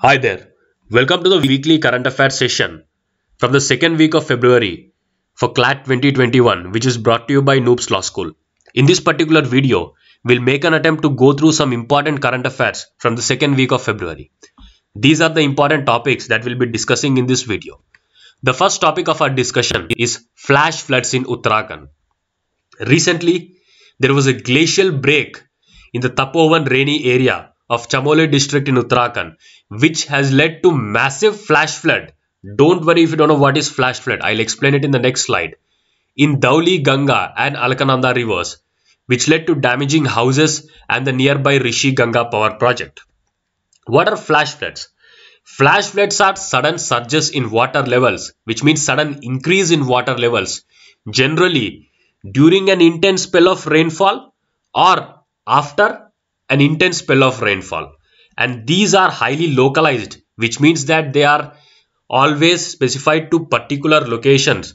Hi there, welcome to the weekly current affairs session from the second week of February for CLAT 2021, which is brought to you by Noob's Law School. In this particular video, we'll make an attempt to go through some important current affairs from the second week of February. These are the important topics that we'll be discussing in this video. The first topic of our discussion is flash floods in Uttarakhand. Recently, there was a glacial break in the Tapovan Reeni area of Chamoli district in Uttarakhand, which has led to massive flash flood. Don't worry if you don't know what is flash flood. I'll explain it in the next slide. In Dauli Ganga and Alaknanda rivers, which led to damaging houses and the nearby Rishi Ganga power project. What are flash floods? Flash floods are sudden surges in water levels, which means sudden increase in water levels, generally during an intense spell of rainfall or after an intense spell of rainfall, and these are highly localized, which means that they are always specified to particular locations.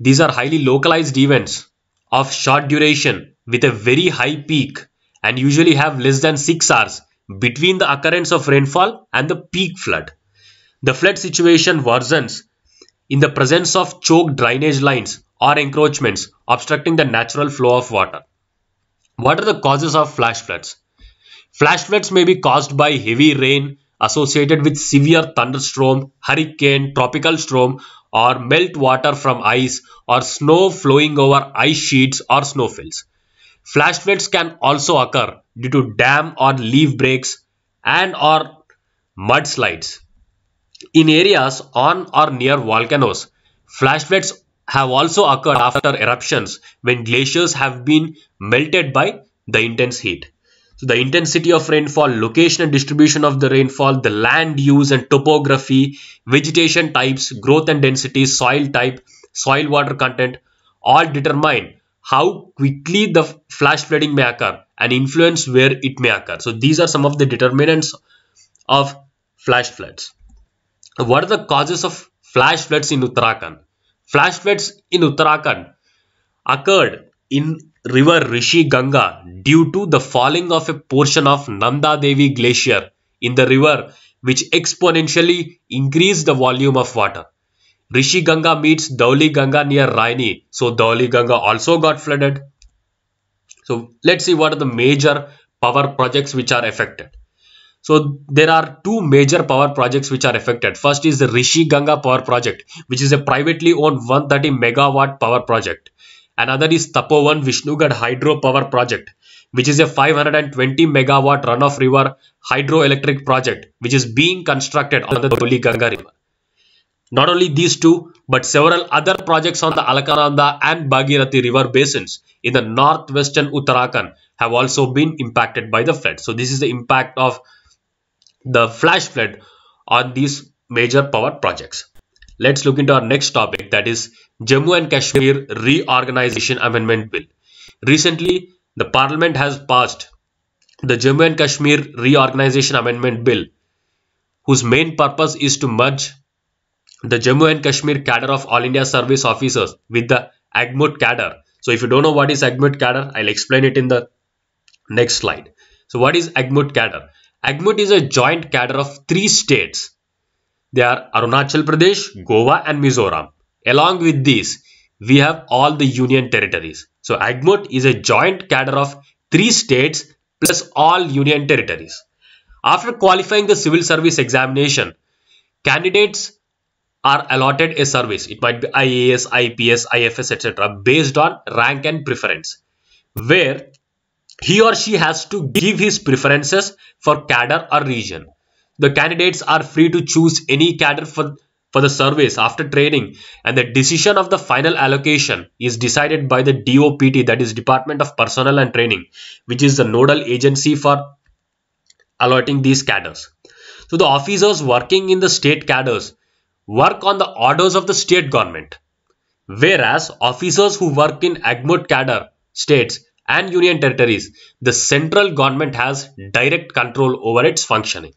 These are highly localized events of short duration with a very high peak and usually have less than 6 hours between the occurrence of rainfall and the peak flood. The flood situation worsens in the presence of choked drainage lines or encroachments obstructing the natural flow of water. What are the causes of flash floods? Flash floods may be caused by heavy rain associated with severe thunderstorm, hurricane, tropical storm, or melt water from ice or snow flowing over ice sheets or snowfields. Flash floods can also occur due to dam or leaf breaks and or mudslides. In areas on or near volcanoes, flash floods have also occurred after eruptions when glaciers have been melted by the intense heat. So the intensity of rainfall, location and distribution of the rainfall, the land use and topography, vegetation types, growth and density, soil type, soil water content, all determine how quickly the flash flooding may occur and influence where it may occur. So these are some of the determinants of flash floods. What are the causes of flash floods in Uttarakhand? Flash floods in Uttarakhand occurred in river Rishi Ganga due to the falling of a portion of Nanda Devi glacier in the river, which exponentially increased the volume of water. Rishi Ganga meets Dauli Ganga near Raini, so Dauli Ganga also got flooded. So let's see what are the major power projects which are affected. So there are two major power projects which are affected. First is the Rishi Ganga power project, which is a privately owned 130 megawatt power project. Another is Tapovan Vishnugad hydro power project, which is a 520 megawatt run of river hydroelectric project, which is being constructed on the Dauli Ganga river. Not only these two, but several other projects on the Alaknanda and Bhagirathi river basins in the northwestern Uttarakhand have also been impacted by the flood. So this is the impact of the flash flood on these major power projects. Let's look into our next topic, that is Jammu and Kashmir Reorganisation Amendment Bill. Recently, the Parliament has passed the Jammu and Kashmir Reorganisation Amendment Bill, whose main purpose is to merge the Jammu and Kashmir cadre of All India Service Officers with the AGMUT cadre. So if you don't know what is AGMUT cadre, I'll explain it in the next slide. So what is AGMUT cadre? AGMUT is a joint cadre of 3 states. They are Arunachal Pradesh, Goa and Mizoram. Along with these, we have all the union territories. So AGMUT is a joint cadre of 3 states plus all union territories. After qualifying the civil service examination, candidates are allotted a service. It might be IAS, IPS, IFS, etc. based on rank and preference, where he or she has to give his preferences for cadre or region. The candidates are free to choose any cadre for the service after training, and the decision of the final allocation is decided by the DOPT, that is Department of Personnel and Training, which is the nodal agency for allotting these cadres. So the officers working in the state cadres work on the orders of the state government, whereas officers who work in AGMUT cadre states and union territories, the central government has direct control over its functioning.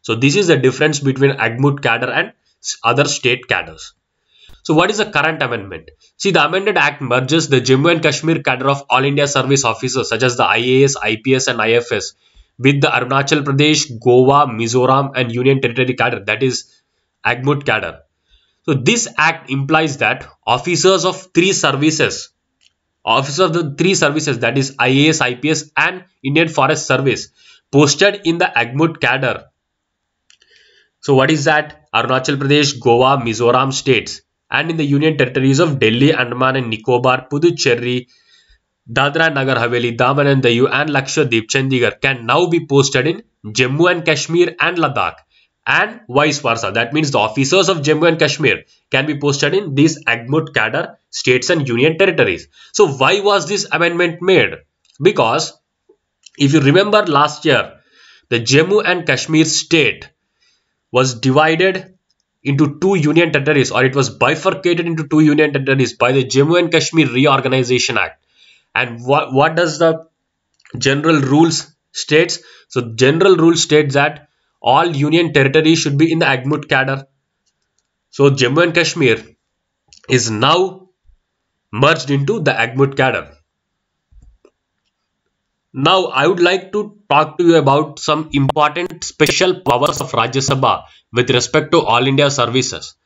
So this is the difference between AGMUT cadre and other state cadres. So what is the current amendment? See, the amended act merges the Jammu and Kashmir cadre of All India Service Officers such as the IAS, IPS and IFS with the Arunachal Pradesh, Goa, Mizoram and Union Territory cadre, that is AGMUT cadre. So this act implies that officers of three services, that is IAS, IPS and Indian Forest Service posted in the AGMUT cadre. So what is that? Arunachal Pradesh, Goa, Mizoram states and in the Union Territories of Delhi, Andaman and Nicobar, Puducherry, Dadra and Nagar Haveli, Daman and Diu and Lakshadweep, Chandigarh can now be posted in Jammu and Kashmir and Ladakh and vice versa. That means the officers of Jammu and Kashmir can be posted in these AGMUT cadre states and union territories. So why was this amendment made? Because if you remember last year, the Jammu and Kashmir state was divided into two union territories, or it was bifurcated into two union territories by the Jammu and Kashmir Reorganisation Act. And what does the general rules states? So general rule states that all union territories should be in the AGMUT cadre. So Jammu and Kashmir is now merged into the AGMUT cadre. Now I would like to talk to you about some important special powers of Rajya Sabha with respect to all India services.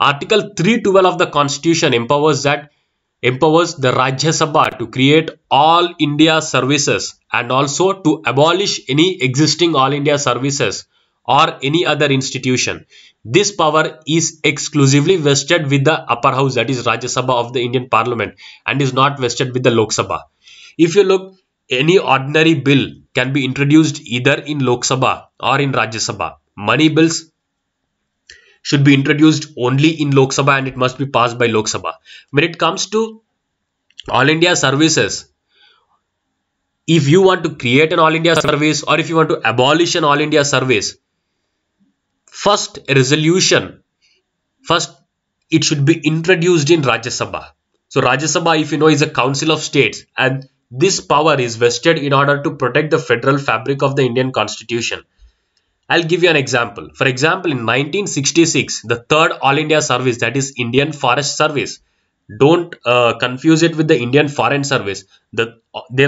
Article 312 of the Constitution empowers the Rajya Sabha to create all India services and also to abolish any existing all India services or any other institution. This power is exclusively vested with the upper house, that is Rajya Sabha of the Indian Parliament, and is not vested with the Lok Sabha. If you look, any ordinary bill can be introduced either in Lok Sabha or in Rajya Sabha. Money bills should be introduced only in Lok Sabha and it must be passed by Lok Sabha. When it comes to all India services, if you want to create an all India service or if you want to abolish an all India service, first resolution, it should be introduced in Rajya Sabha. So Rajya Sabha, if you know, is a council of states, and this power is vested in order to protect the federal fabric of the Indian Constitution. I'll give you an example. For example, in 1966, the third All India Service, that is Indian Forest Service, don't confuse it with the Indian Foreign Service. There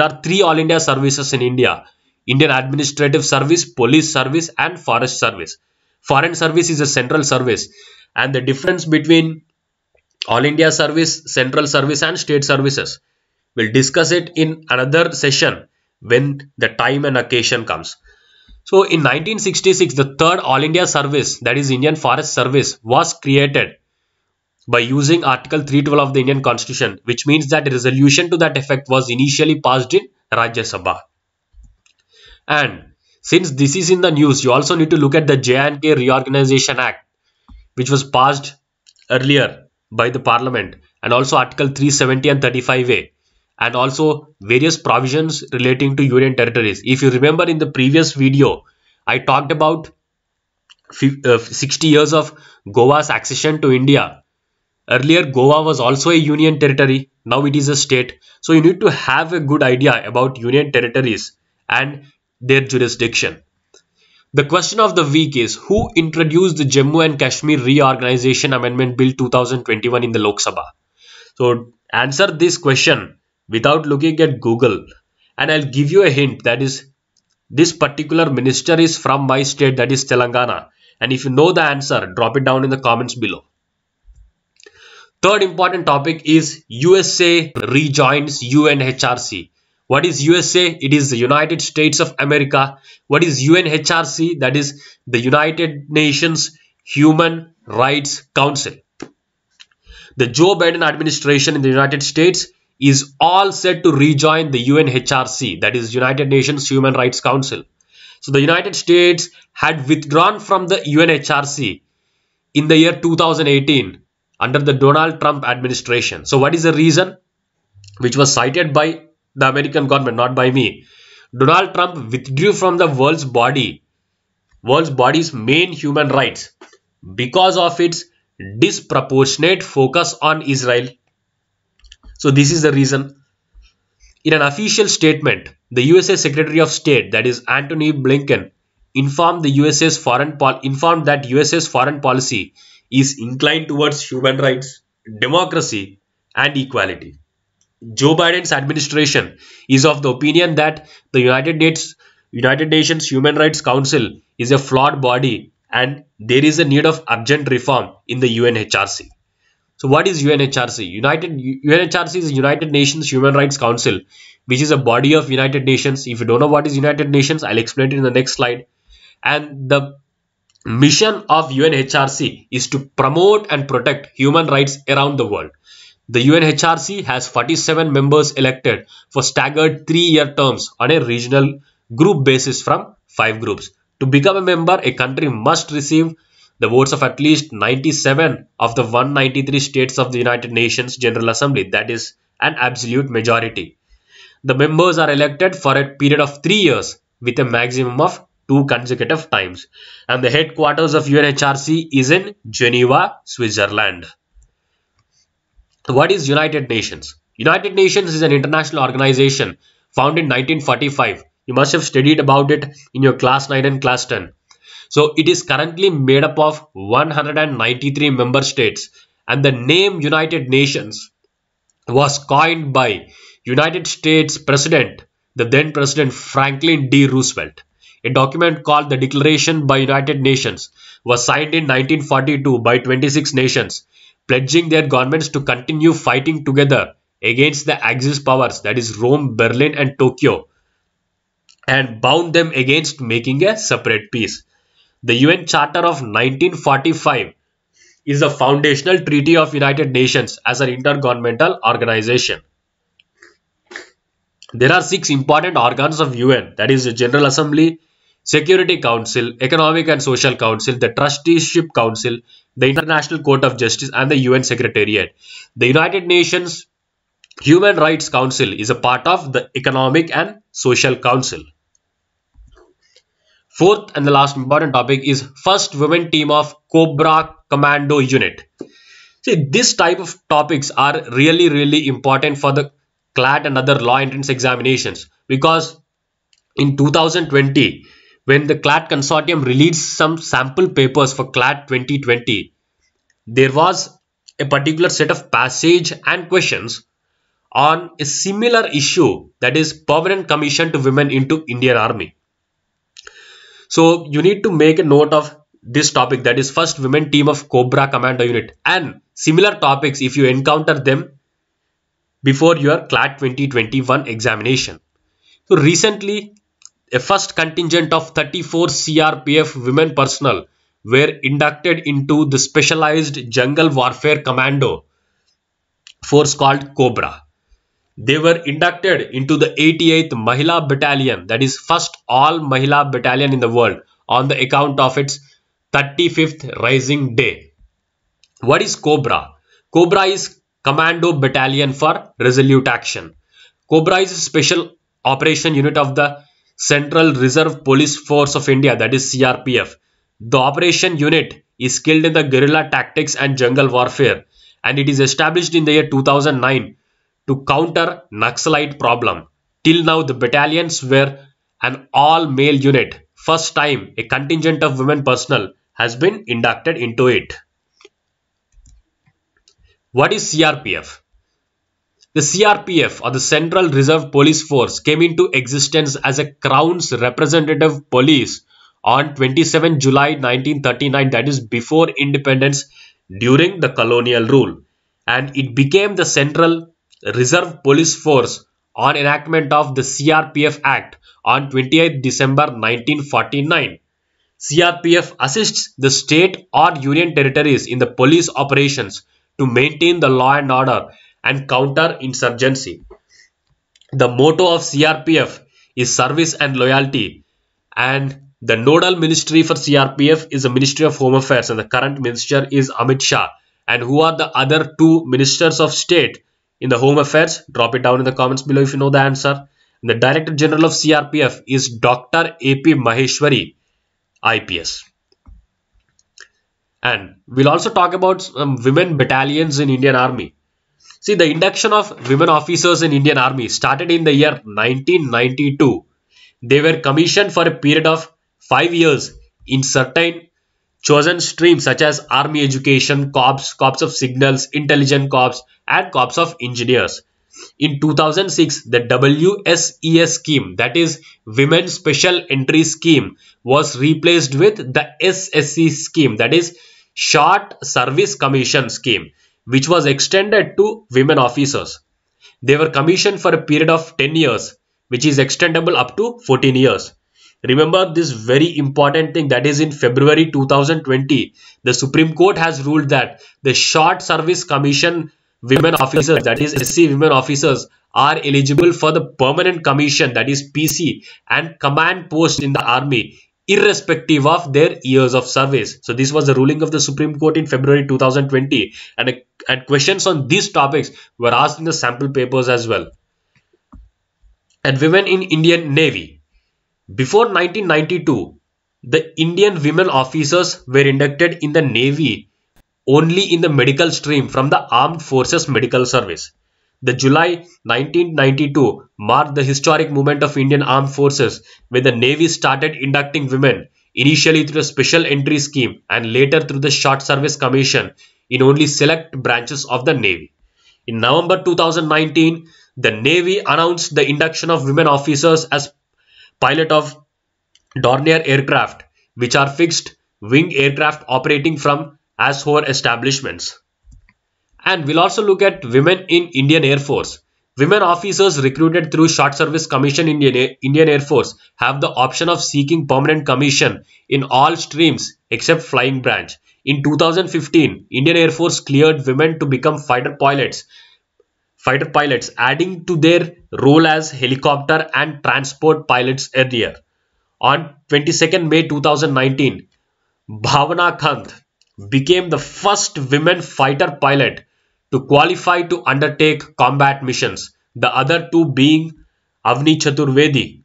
are three All India Services in India: Indian Administrative Service, Police Service and Forest Service. Foreign Service is a central service, and the difference between All India Service, Central Service and State Services, we'll discuss it in another session when the time and occasion comes. So in 1966, the third All India Service, that is Indian Forest Service, was created by using Article 312 of the Indian Constitution, which means that a resolution to that effect was initially passed in Rajya Sabha. And since this is in the news, you also need to look at the J&K Reorganisation Act, which was passed earlier by the Parliament, and also Article 370 and 35A. And also various provisions relating to union territories. If you remember, in the previous video, I talked about 60 years of Goa's accession to India. Earlier, Goa was also a union territory. Now it is a state. So you need to have a good idea about union territories and their jurisdiction. The question of the week is, who introduced the Jammu and Kashmir Reorganisation Amendment Bill 2021 in the Lok Sabha? So answer this question without looking at Google, and I'll give you a hint, that is, this particular minister is from my state, that is Telangana, and if you know the answer, drop it down in the comments below. Third important topic is USA rejoins UNHRC. What is USA? It is the United States of America. What is UNHRC? That is the United Nations Human Rights Council. The Joe Biden administration in the United States is all set to rejoin the UNHRC, that is United Nations Human Rights Council. So the United States had withdrawn from the UNHRC in the year 2018 under the Donald Trump administration. So what is the reason, which was cited by the American government, not by me? Donald Trump withdrew from the world's body's main human rights because of its disproportionate focus on Israel. So this is the reason. In an official statement, the USA Secretary of State, that is Antony Blinken, informed that USA's foreign policy is inclined towards human rights, democracy and equality. Joe Biden's administration is of the opinion that the United States United Nations Human Rights Council is a flawed body and there is a need of urgent reform in the UNHRC. So what is UNHRC? UNHRC is United Nations Human Rights Council, which is a body of United Nations. If you don't know what is United Nations, I'll explain it in the next slide. And the mission of UNHRC is to promote and protect human rights around the world. The UNHRC has 47 members elected for staggered 3-year terms on a regional group basis from 5 groups. To become a member, a country must receive the votes of at least 97 of the 193 states of the United Nations General Assembly, that is an absolute majority. The members are elected for a period of 3 years with a maximum of 2 consecutive times, and the headquarters of UNHRC is in Geneva, Switzerland. What is United Nations? United Nations is an international organization founded in 1945. You must have studied about it in your class 9 and class 10. So it is currently made up of 193 member states, and the name United Nations was coined by United States President, the then President Franklin D. Roosevelt. A document called the Declaration by United Nations was signed in 1942 by 26 nations, pledging their governments to continue fighting together against the Axis powers, that is Rome, Berlin and Tokyo, and bound them against making a separate peace. The UN Charter of 1945 is the foundational treaty of United Nations as an intergovernmental organization. There are 6 important organs of UN, that is the General Assembly, Security Council, Economic and Social Council, the Trusteeship Council, the International Court of Justice and the UN Secretariat. The United Nations Human Rights Council is a part of the Economic and Social Council. Fourth and the last important topic is first women team of Cobra Commando unit. See, this type of topics are really important for the CLAT and other law entrance examinations, because in 2020, when the CLAT consortium released some sample papers for CLAT 2020, there was a particular set of passage and questions on a similar issue, that is permanent commission to women into Indian Army. So you need to make a note of this topic, that is first women team of Cobra Commando unit, and similar topics if you encounter them before your CLAT 2021 examination. So recently, a first contingent of 34 CRPF women personnel were inducted into the specialized jungle warfare commando force called Cobra. They were inducted into the 88th Mahila Battalion, that is first all Mahila Battalion in the world, on the account of its 35th Rising Day. What is Cobra? Cobra is Commando Battalion for Resolute Action. Cobra is a special operation unit of the Central Reserve Police Force of India, that is CRPF. The operation unit is skilled in the guerrilla tactics and jungle warfare, and it is established in the year 2009 to counter Naxalite problem. Till now, the battalions were an all-male unit. First time, a contingent of women personnel has been inducted into it. What is CRPF? The CRPF, or the Central Reserve Police Force, came into existence as a Crown's representative police on 27 July 1939, that is before independence during the colonial rule, and it became the Central Reserve Police Force on enactment of the CRPF Act on 28 December 1949. CRPF assists the state or union territories in the police operations to maintain the law and order and counter insurgency. The motto of CRPF is service and loyalty, and the nodal ministry for CRPF is the Ministry of Home Affairs, and the current minister is Amit Shah. And who are the other 2 ministers of state in the Home Affairs? Drop it down in the comments below if you know the answer. And the Director General of CRPF is Dr. A.P. Maheshwari, IPS. And we'll also talk about some women battalions in Indian Army. See, the induction of women officers in Indian Army started in the year 1992. They were commissioned for a period of 5 years in certain chosen streams such as Army Education, Corps of Signals, Intelligence Corps and Corps of Engineers. In 2006, the WSES scheme, that is Women's Special Entry Scheme, was replaced with the SSC scheme, that is Short Service Commission Scheme, which was extended to women officers. They were commissioned for a period of 10 years, which is extendable up to 14 years. Remember this very important thing, that is in February 2020, the Supreme Court has ruled that the Short Service Commission women officers, that is SC women officers, are eligible for the permanent commission, that is PC, and command post in the army, irrespective of their years of service. So this was the ruling of the Supreme Court in February 2020, and questions on these topics were asked in the sample papers as well. And women in Indian Navy. Before 1992, the Indian women officers were inducted in the Navy only in the medical stream from the Armed Forces Medical Service. The July 1992 marked the historic moment of Indian Armed Forces when the Navy started inducting women, initially through a special entry scheme and later through the Short Service Commission in only select branches of the Navy. In November 2019, the Navy announced the induction of women officers as pilot of Dornier aircraft, which are fixed wing aircraft operating from ASHOR establishments. And we'll also look at women in Indian Air Force. Women officers recruited through Short Service Commission in Indian Air Force have the option of seeking permanent commission in all streams except flying branch. In 2015, Indian Air Force cleared women to become fighter pilots, adding to their role as helicopter and transport pilots earlier. On 22nd May 2019, Bhavana Khand became the first women fighter pilot to qualify to undertake combat missions, the other two being Avni Chaturvedi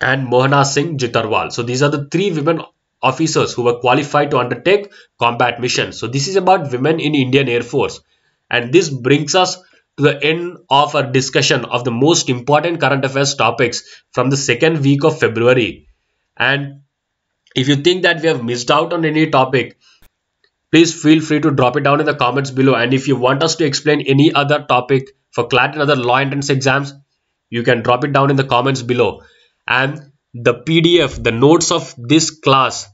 and Mohana Singh Jitarwal. So these are the three women officers who were qualified to undertake combat missions. So this is about women in Indian Air Force. And this brings us to the end of our discussion of the most important current affairs topics from the second week of February. And if you think that we have missed out on any topic, please feel free to drop it down in the comments below. And if you want us to explain any other topic for CLAT and other law entrance exams, you can drop it down in the comments below. And the PDF, the notes of this class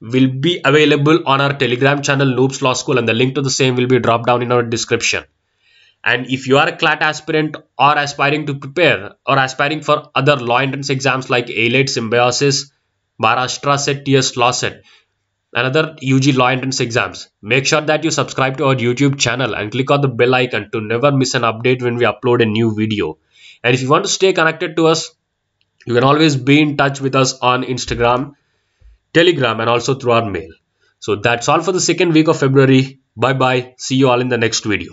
will be available on our Telegram channel, Noob's Law School, and the link to the same will be dropped down in our description. And if you are a CLAT aspirant or aspiring to prepare or aspiring for other law entrance exams like A-Lit, Symbiosis, Maharashtra Set, TS Law Set, and other UG law entrance exams, make sure that you subscribe to our YouTube channel and click on the bell icon to never miss an update when we upload a new video. And if you want to stay connected to us, you can always be in touch with us on Instagram, Telegram, and also through our mail. So that's all for the second week of February. Bye bye. See you all in the next video.